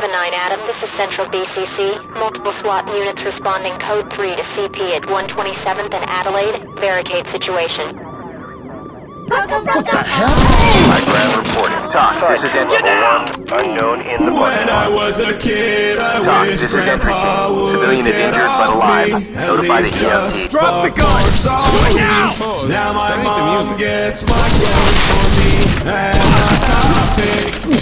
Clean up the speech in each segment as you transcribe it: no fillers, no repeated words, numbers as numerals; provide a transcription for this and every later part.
7-9 Adam, this is Central BCC. Multiple SWAT units responding code 3 to CP at 127th and Adelaide. Barricade situation. What the hell? Micrad reporting. Doc, this is entry 1. Unknown in the parking lot. Doc, this is entry 2. Civilian is injured but alive. Notify the EMT. Drop the gun! Do it now! That ain't the music.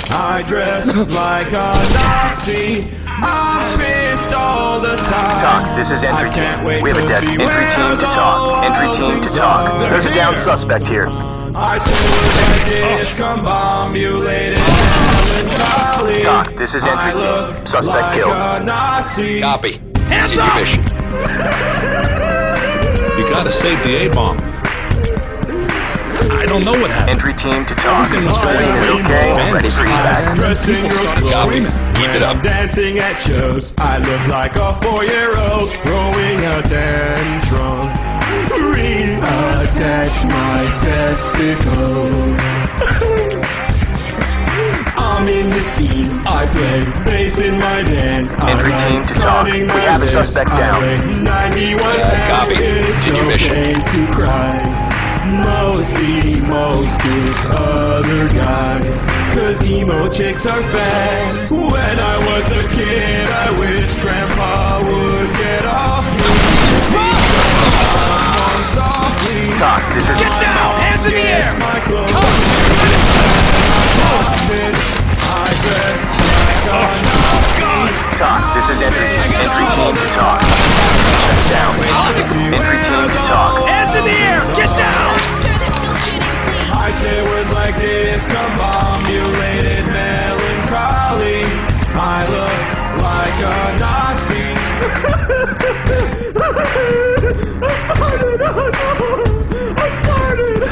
I dress like a Nazi. I'm pissed all the time. Doc, this is entry team. We have a dead entry team to talk. Entry team to talk. There's a downed suspect here. I said, Doc, this is entry team. Suspect like killed. A Nazi. Copy. Hands up! You gotta save the A-bomb. I don't know what happened. Entry team to talk. Everything's going okay. Ready for feedback. People stop shopping. Keep it up. Dancing at shows. I look like a 4-year-old throwing a tantrum. Reattach my testicle. I'm in the scene, I play bass in my band. Entry team to talk, we have a suspect down. Copy, continue mission. To cry, most gives other guys, cause emo chicks are fat. When I was a kid, I wish grandpa would get off me. Doc, this is... Get down! Hands in the air! Come on! Oh, God! Doc, this is entry team. Entry team to talk. Shut down. Entry team to talk. Hands in the air! Get down! I say words like this, discombobulated melancholy. I look like a Nazi.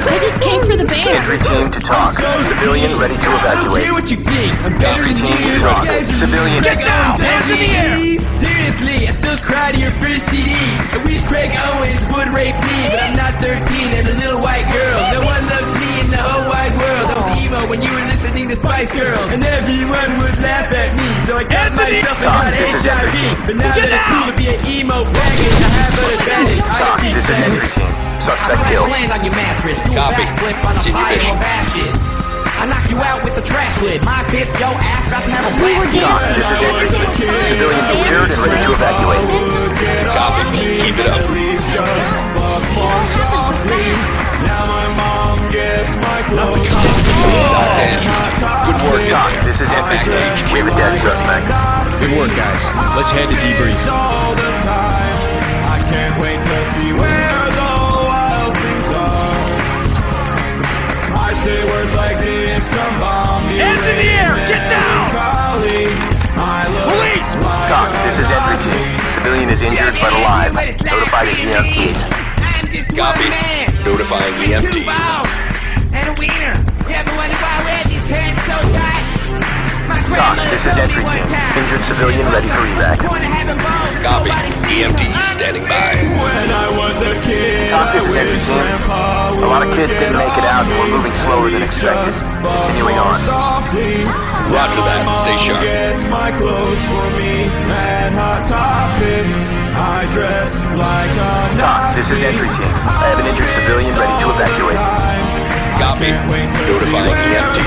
I just came for the band. Entry team to talk. Civilian ready to evacuate. Entry team to talk. Civilian. Get down! Hands in the air! Seriously, I still cry to your first TD. I wish Craig Owens would rape me, but I'm not 13 and a little white girl. No one loves me in the whole wide world. I was emo when you were listening to Spice Girls, and everyone would laugh at me. So I got myself and got HIV. But now that it's cool to be an emo faggot, I have an advantage. Talk. This is entry team. Suspect killed. Land on your mattress. Do a backflip on a pile of ashes. I knock you out with the trash lid. My piss, yo ass, about to have a blast. This is entry team. Civilians secured and ready to evacuate. Copy. Keep it up. Now my mom gets my clothes. Good work, Doc. This is entry team. We have a dead suspect. Good work, guys. Let's head to debrief. I can't wait to see where the... I say words like this, come bomb me. Hands in the air, get down! Police! Doc, this is entry team. Civilian is injured but alive. Notify the EMTs. Copy. Notifying EMTs. And a wiener. Everyone who I wear these pants so tight. Doc, this is entry team. Injured civilian ready for evac. Copy. EMTs standing by. When I was a kid, Doc, this is entry team. A lot of kids didn't make it out and were moving slower than expected. Continuing on. Roger that. Stay sharp. Doc, this is entry team. I have an injured civilian ready to evacuate. Copy. Notifying EMTs.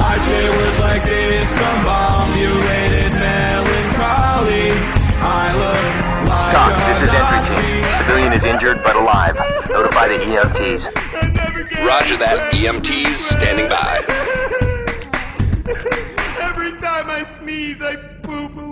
I say words like this, combobulated melancholy. I look like Doc, this is entry team. Civilian is injured but alive. Notify the EMTs. Roger that. EMTs standing by. Every time I sneeze, I poop.